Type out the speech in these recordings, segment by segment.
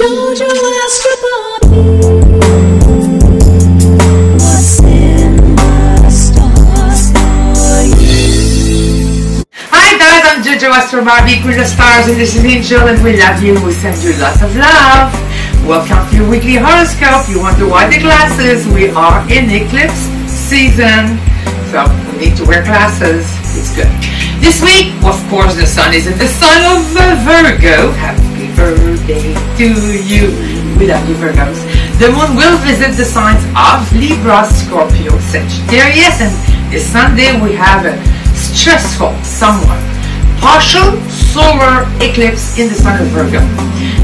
JoJo Astro Barbie, what's in my stars for you? Hi guys, I'm JoJo Astro Barbie, Queen of Stars, and this is Angel, and we love you. We send you lots of love. Welcome to your weekly horoscope. You want to wear the glasses? We are in eclipse season, so we need to wear glasses. It's good. This week, of course, the sun is in the sign of Virgo. Happy birthday to you. We love you, Virgos. The moon will visit the signs of Libra, Scorpio, Sagittarius, and this Sunday we have a stressful, somewhat partial solar eclipse in the sign of Virgo.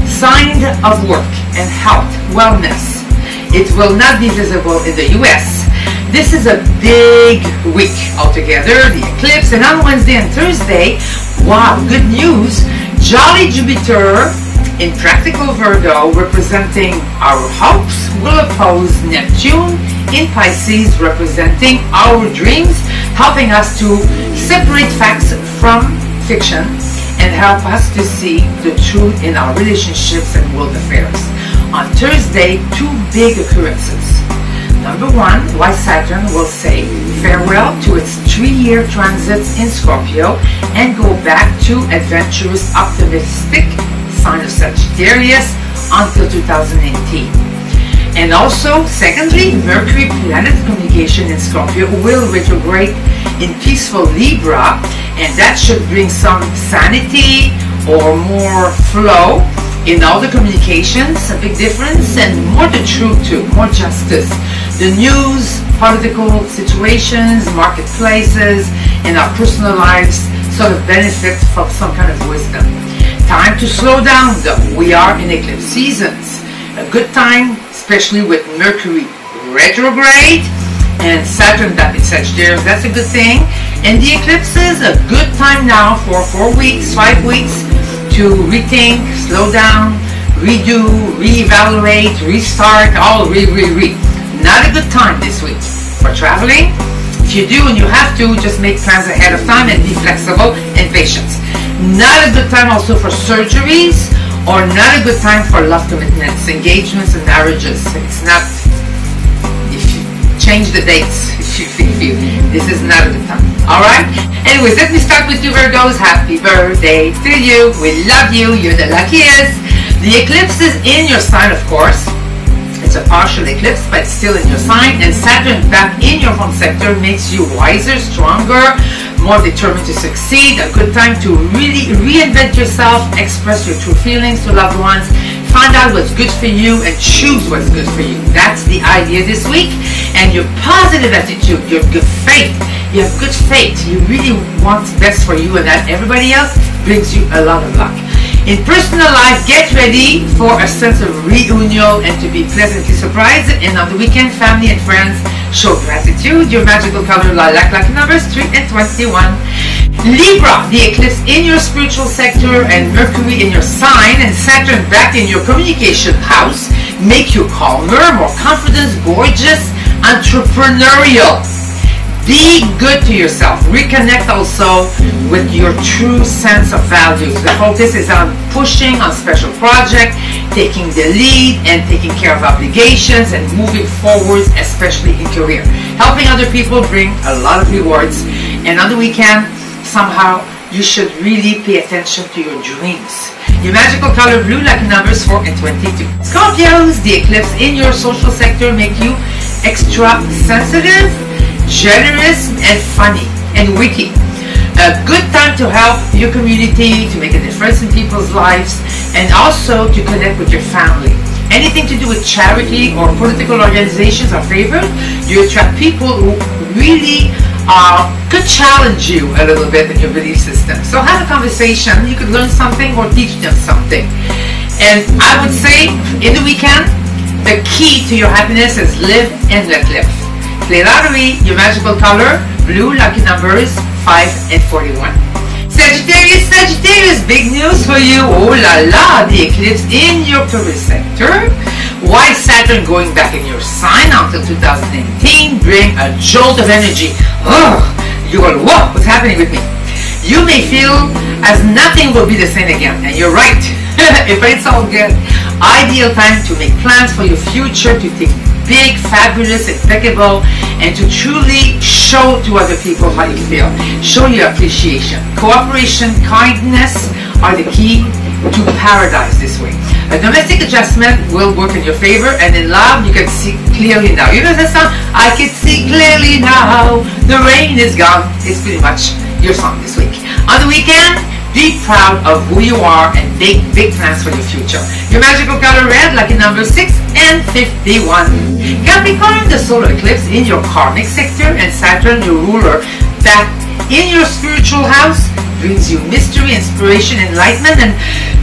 Sign of work and health, wellness. It will not be visible in the US. This is a big week altogether, the eclipse, and on Wednesday and Thursday, wow, good news, Jolly Jupiter in practical Virgo representing our hopes will oppose Neptune in Pisces representing our dreams, helping us to separate facts from fiction and help us to see the truth in our relationships and world affairs. On Thursday, two big occurrences. Number one, why Saturn will say farewell to its 3-year transits in Scorpio and go back to adventurous, optimistic sign of Sagittarius until 2018. And also, secondly, Mercury planet communication in Scorpio will retrograde in peaceful Libra, and that should bring some sanity or more flow in all the communications, a big difference, and more the truth too, more justice. The news, political situations, marketplaces, and our personal lives sort of benefit from some kind of wisdom. Time to slow down though. We are in eclipse seasons. A good time, especially with Mercury retrograde and Saturn that in Sagittarius, that's a good thing. And the eclipse is a good time now for 4 weeks, 5 weeks, to rethink, slow down, redo, reevaluate, restart, all re. Not a good time this week for traveling. If you do and you have to, just make plans ahead of time and be flexible and patient. Not a good time also for surgeries, or not a good time for love commitments, engagements and marriages. It's not, if you change the dates, if you, this is not a good time. Alright? Anyways, let me start with you, Virgos. Happy birthday to you. We love you. You're the luckiest. The eclipse is in your sign, of course. It's a partial eclipse, but still in your sign. And Saturn back in your home sector makes you wiser, stronger, more determined to succeed. A good time to really reinvent yourself, express your true feelings to loved ones, find out what's good for you, and choose what's good for you. That's the idea this week. And your positive attitude, your good faith. You have good faith, you really want best for you, and that everybody else brings you a lot of luck. In personal life, get ready for a sense of reunion and to be pleasantly surprised. And on the weekend, family and friends show gratitude. Your magical color lilac, lucky numbers 3 and 21. Libra, the eclipse in your spiritual sector and Mercury in your sign and Saturn back in your communication house make you calmer, more confident, gorgeous, entrepreneurial. Be good to yourself. Reconnect also with your true sense of values. The focus is on pushing on special projects, taking the lead and taking care of obligations and moving forward, especially in career. Helping other people bring a lot of rewards. And on the weekend, somehow, you should really pay attention to your dreams. Your magical color blue, lucky numbers 4 and 22. Scorpios, the eclipse in your social sector make you extra sensitive, generous and funny and witty. A good time to help your community, to make a difference in people's lives, and also to connect with your family. Anything to do with charity or political organizations are favored. You attract people who really could challenge you a little bit in your belief system. So have a conversation. You could learn something or teach them something. And I would say in the weekend, the key to your happiness is live and let live. Play lottery, your magical color, blue, lucky numbers 5 and 41. Sagittarius, big news for you. Oh la la, the eclipse in your career sector. Why Saturn going back in your sign until 2018 bring a jolt of energy. Oh, you will, whoa, what's happening with me? You may feel as nothing will be the same again. And you're right, if it's all good. ideal time to make plans for your future, to think big, fabulous, impeccable, and to truly show to other people how you feel. Show your appreciation. Cooperation, kindness are the key to paradise this way. A domestic adjustment will work in your favor, and in love you can see clearly now. You know that song? I can see clearly now, the rain is gone. It's pretty much your song this week. On the weekend, be proud of who you are and make big plans for your future. Your magical color red, lucky number 6 and 51. Capricorn, the solar eclipse in your karmic sector, and Saturn, your ruler, back in your spiritual house, brings you mystery, inspiration, enlightenment, and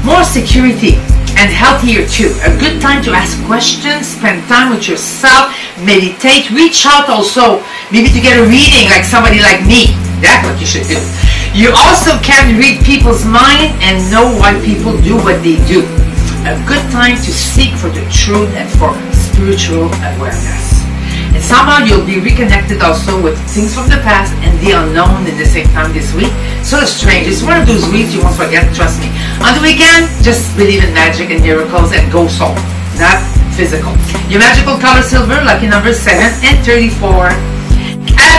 more security, and healthier too. A good time to ask questions, spend time with yourself, meditate, reach out also, maybe to get a reading like somebody like me. That's what you should do. You also can read people's mind and know why people do what they do. A good time to seek for the truth and for spiritual awareness. And somehow you'll be reconnected also with things from the past and the unknown in the same time this week. So strange. It's one of those weeks you won't forget, trust me. On the weekend, just believe in magic and miracles and go soul, not physical. Your magical color silver, lucky number 7 and 34.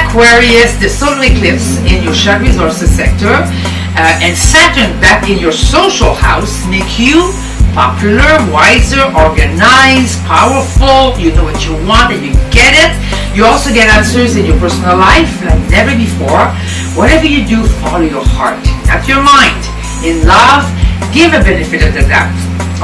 Aquarius, the solar eclipse in your shark resources sector, and Saturn back in your social house make you popular, wiser, organized, powerful. You know what you want and you get it. You also get answers in your personal life like never before. Whatever you do, follow your heart, not your mind. In love, give a benefit of the doubt.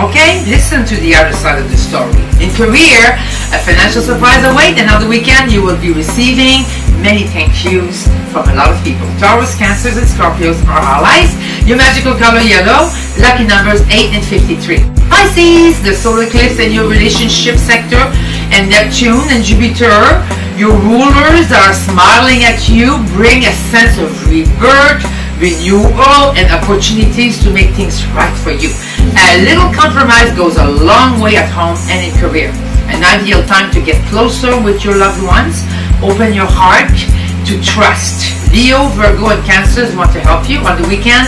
Okay? Listen to the other side of the story. In career, a financial surprise awaits, and on the weekend you will be receiving many thank yous from a lot of people. Taurus, Cancers, and Scorpios are allies. Your magical color yellow, lucky numbers 8 and 53. Pisces, the solar eclipse in your relationship sector, and Neptune and Jupiter, your rulers are smiling at you, bring a sense of rebirth, renewal, and opportunities to make things right for you. A little compromise goes a long way at home and in career. An ideal time to get closer with your loved ones. Open your heart to trust. Leo, Virgo, and Cancers want to help you. On the weekend,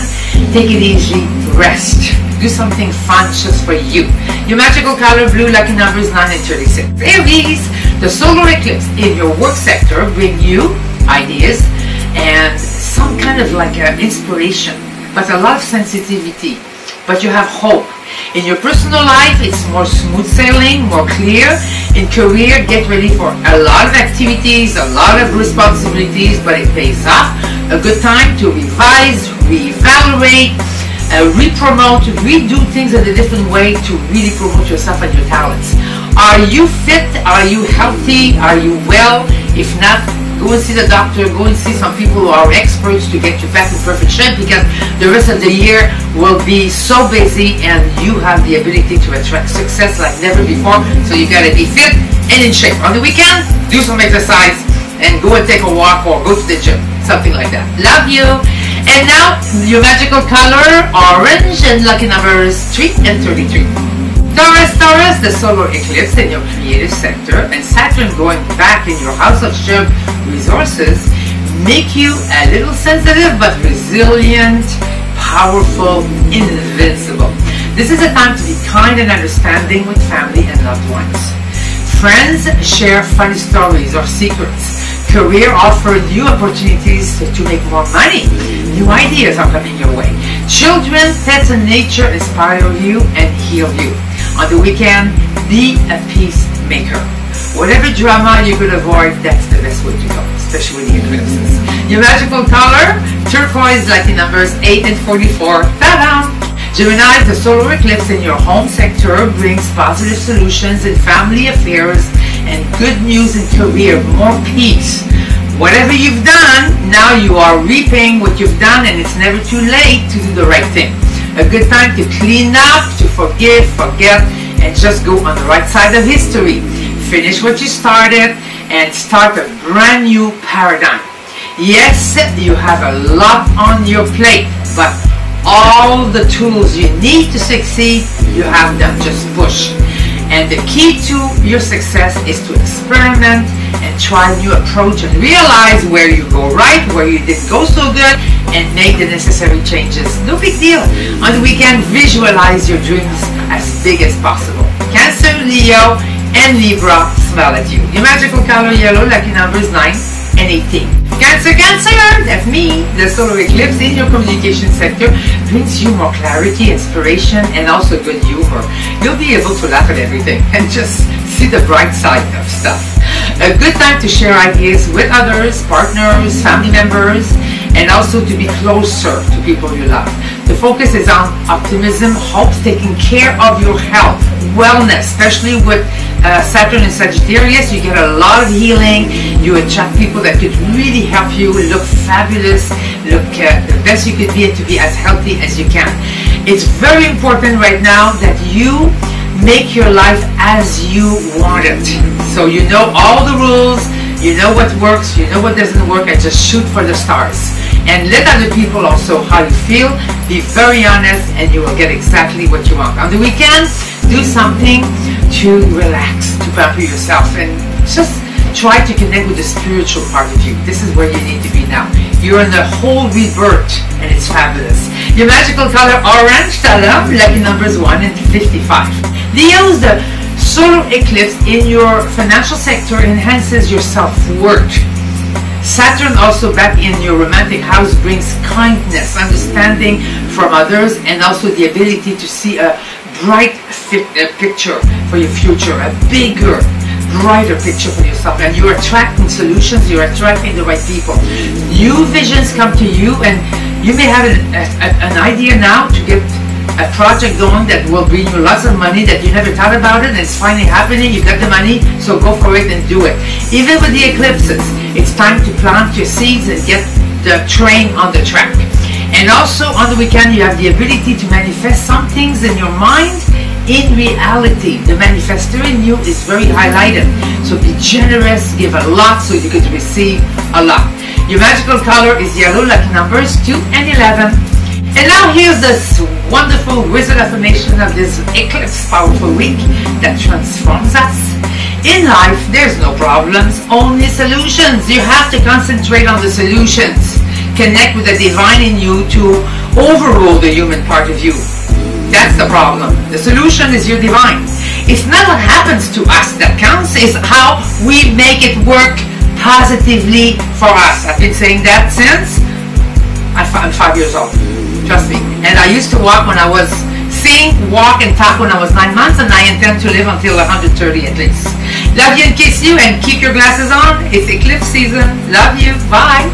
take it easy, rest. Do something fun just for you. Your magical color blue, lucky numbers 9 and 36. Aries, the solar eclipse in your work sector bring you ideas and some kind of like an inspiration, but a lot of sensitivity. But you have hope. In your personal life, it's more smooth sailing, more clear. In career, get ready for a lot of activities, a lot of responsibilities, but it pays off. A good time to revise, reevaluate, re-promote, redo things in a different way to really promote yourself and your talents. Are you fit? Are you healthy? Are you well? If not, go and see the doctor, go and see some people who are experts to get you back in perfect shape, because the rest of the year will be so busy and you have the ability to attract success like never before. So you gotta be fit and in shape. On the weekend, do some exercise and go and take a walk or go to the gym, something like that. Love you. And now your magical color orange and lucky numbers 3 and 33. Taurus, the solar eclipse in your creative sector, and Saturn going back in your house of sharp resources make you a little sensitive but resilient, powerful, invincible. This is a time to be kind and understanding with family and loved ones. Friends share funny stories or secrets. Career offers new opportunities to make more money. New ideas are coming your way. Children, pets, and nature inspire you and heal you. On the weekend, be a peacemaker. Whatever drama you could avoid, that's the best way to go, especially with the eclipses. Your magical color, turquoise, lucky numbers 8 and 44. Ta-da! Gemini, the solar eclipse in your home sector brings positive solutions in family affairs and good news in career, more peace. Whatever you've done, now you are reaping what you've done, and it's never too late to do the right thing. A good time to clean up, to forgive, forget, and just go on the right side of history. Finish what you started and start a brand new paradigm. Yes, you have a lot on your plate, but all the tools you need to succeed, you have them. Just push. And the key to your success is to experiment and try a new approach and realize where you go right, where you didn't go so good, and make the necessary changes. No big deal. On the weekend, visualize your dreams as big as possible. Cancer, Leo, and Libra smile at you. The magical color yellow, lucky numbers 9 and 18. Cancer, Cancer, that's me. The solar eclipse in your communication sector brings you more clarity, inspiration, and also good humor. You'll be able to laugh at everything and just see the bright side of stuff. A good time to share ideas with others, partners, family members, and also to be closer to people you love. The focus is on optimism, hope, taking care of your health, wellness, especially with Saturn in Sagittarius. You get a lot of healing, you attract people that could really help you look fabulous, look the best you could be, and to be as healthy as you can. It's very important right now that you make your life as you want it. So you know all the rules, you know what works, you know what doesn't work, and just shoot for the stars. And let other people also how you feel. Be very honest and you will get exactly what you want. On the weekends, do something to relax, to pamper yourself, and just try to connect with the spiritual part of you. This is where you need to be now. You're in a whole rebirth and it's fabulous. Your magical color orange, ta-da, lucky numbers 1 and 55. Leo's the solar eclipse in your financial sector enhances your self-worth. Saturn also back in your romantic house brings kindness, understanding from others, and also the ability to see a bright picture for your future, a bigger, brighter picture for yourself. And you're attracting solutions, you're attracting the right people. New visions come to you, and you may have an idea now to get a project going that will bring you lots of money that you never thought about it, and it's finally happening. You've got the money, so go for it and do it. Even with the eclipses, it's time to plant your seeds and get the train on the track. And also on the weekend, you have the ability to manifest some things in your mind in reality. The manifestor in you is very highlighted, so be generous, give a lot so you could receive a lot. Your magical color is yellow, lucky numbers 2 and 11. And now here's this wonderful wizard affirmation of this eclipse powerful week that transforms us. In life, there's no problems, only solutions. You have to concentrate on the solutions. Connect with the divine in you to overrule the human part of you. That's the problem. The solution is your divine. It's not what happens to us that counts, it's how we make it work positively for us. I've been saying that since I'm 5 years old. Trust me. And I used to walk when I was sing, walk, and talk when I was 9 months, and I intend to live until 130 at least. Love you and kiss you, and keep your glasses on. It's eclipse season. Love you. Bye.